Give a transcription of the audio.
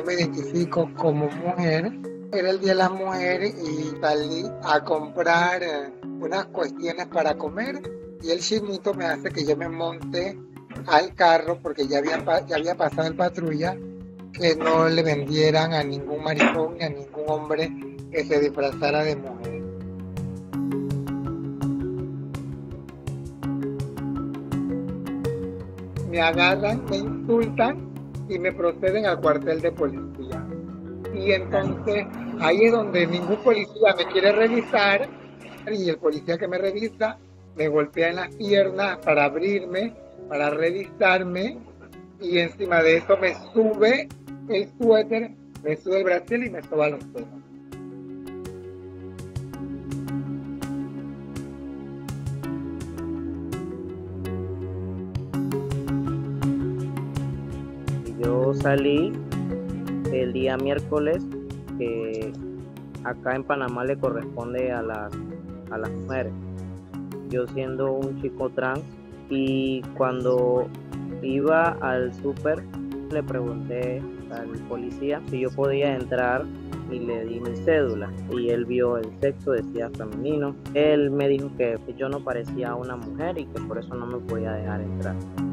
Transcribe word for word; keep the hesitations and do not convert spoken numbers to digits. yo me identifico como mujer. Era el Día de las Mujeres y salí a comprar unas cuestiones para comer y el chinito me hace que yo me monte al carro porque ya había, ya había pasado el patrulla que no le vendieran a ningún maricón ni a ningún hombre que se disfrazara de mujer. Me agarran, me insultan y me proceden al cuartel de policía. Y entonces ahí es donde ningún policía me quiere revisar y el policía que me revisa me golpea en las piernas para abrirme, para revisarme y encima de eso me sube el suéter, me sube el brasier y me soba los pelos. Yo salí el día miércoles, que acá en Panamá le corresponde a las, a las mujeres. Yo siendo un chico trans, y cuando iba al súper le pregunté al policía si yo podía entrar y le di mi cédula. Y él vio el sexo, decía femenino. Él me dijo que yo no parecía una mujer y que por eso no me podía dejar entrar.